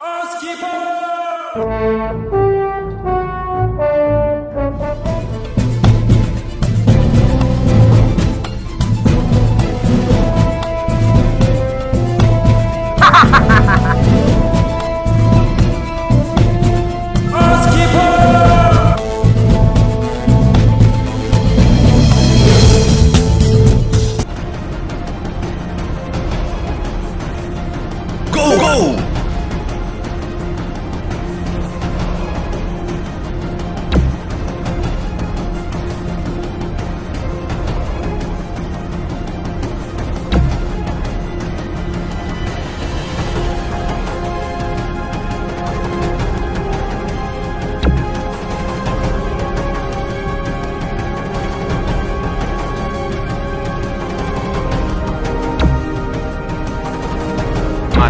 Earth Keeper!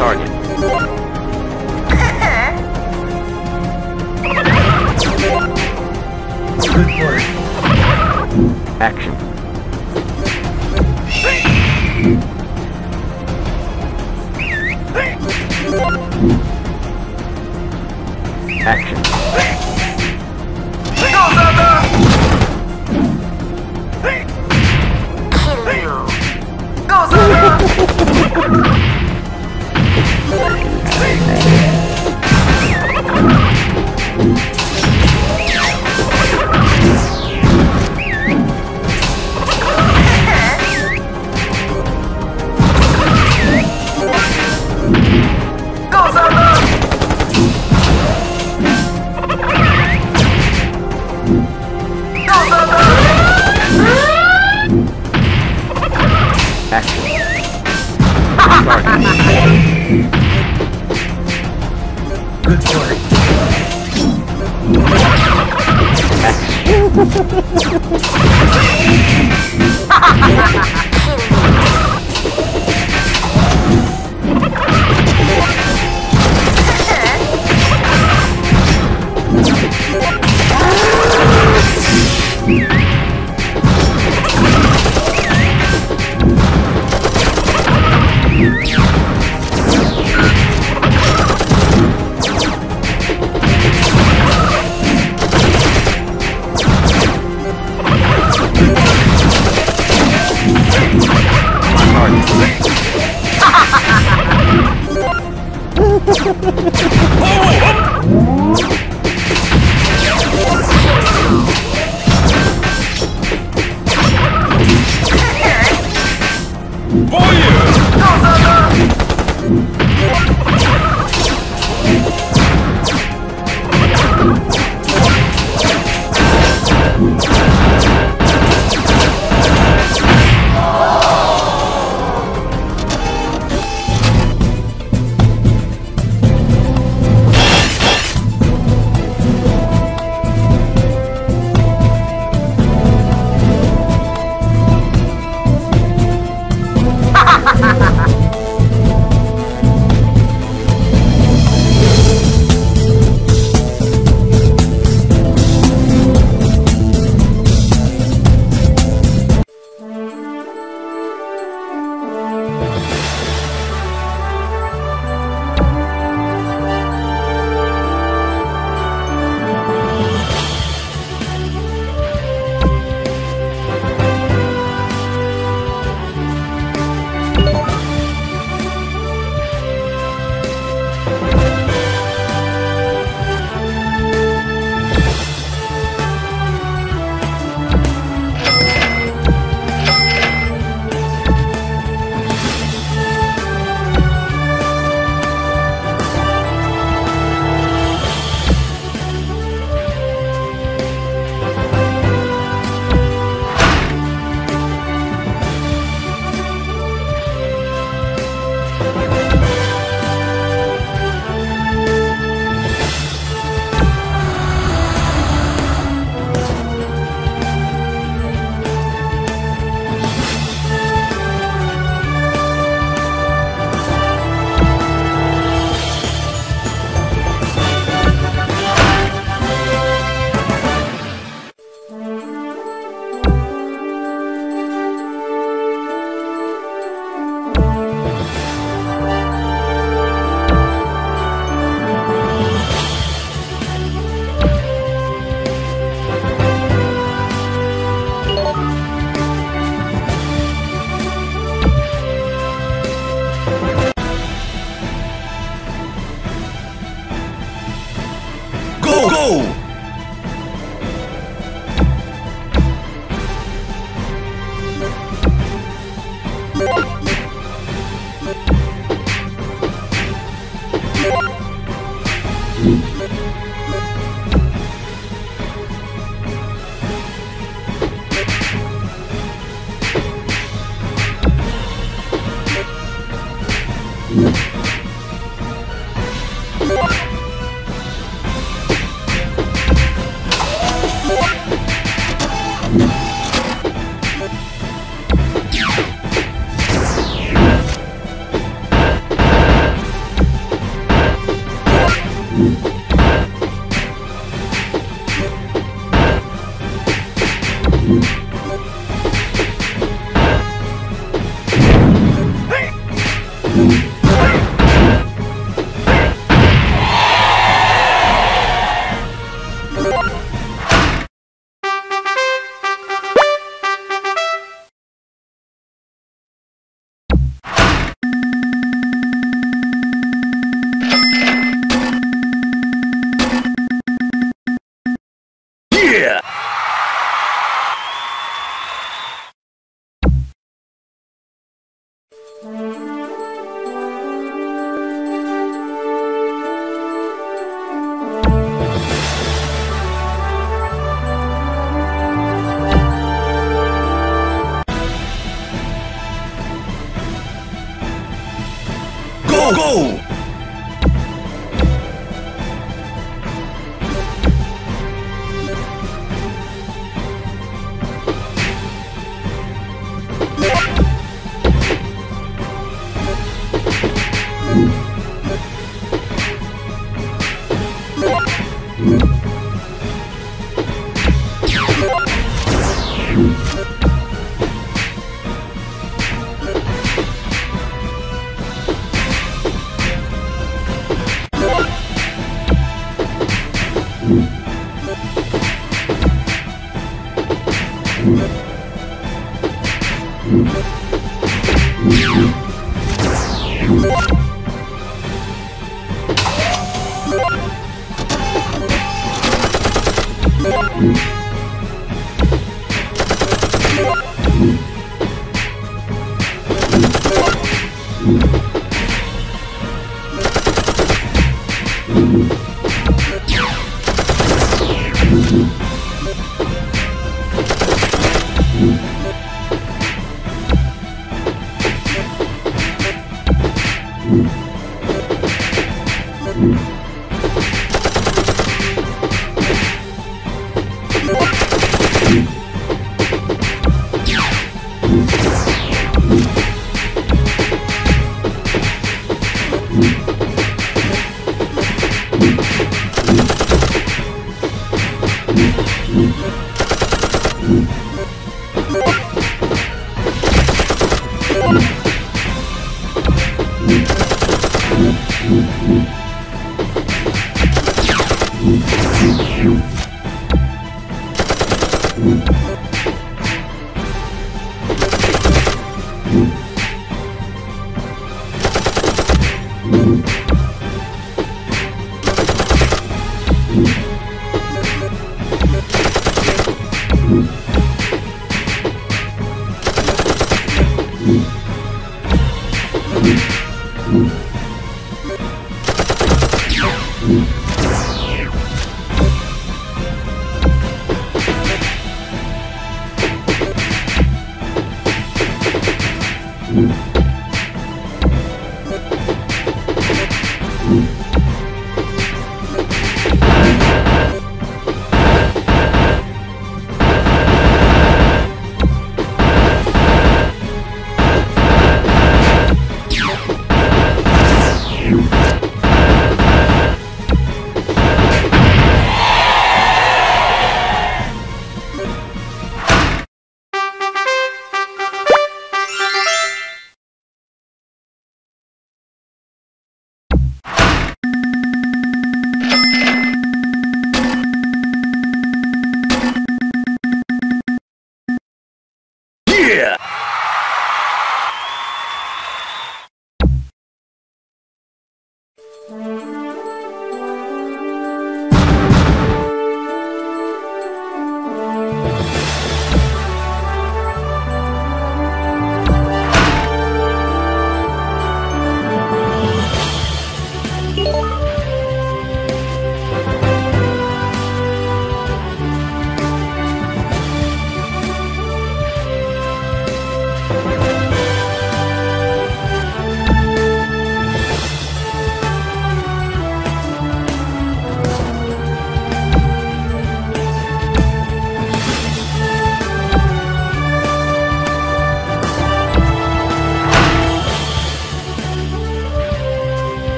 Target. Good work. Action. Action. Go, Zelda! Go, Zelda! Good story.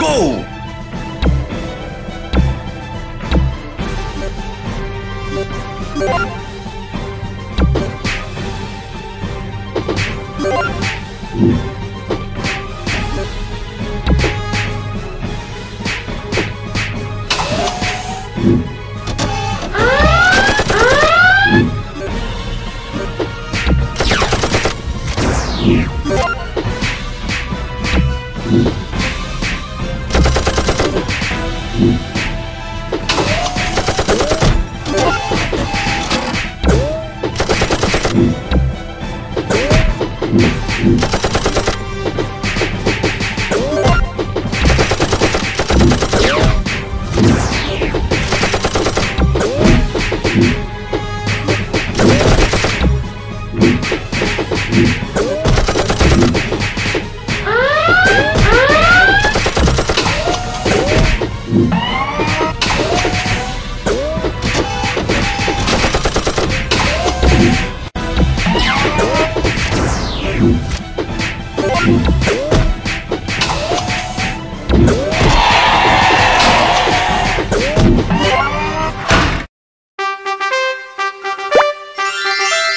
Go!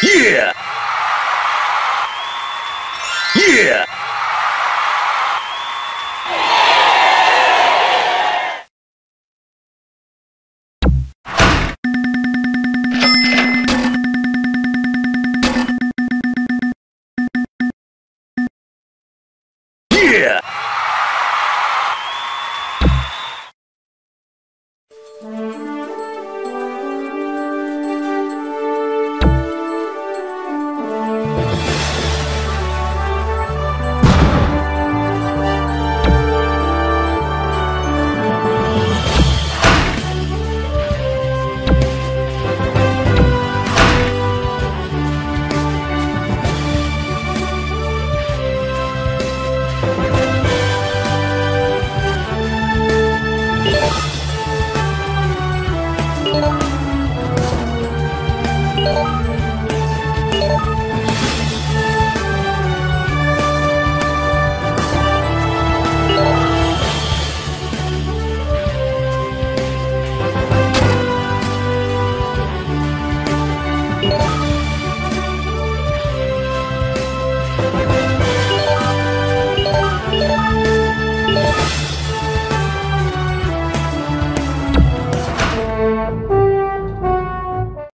Yeah!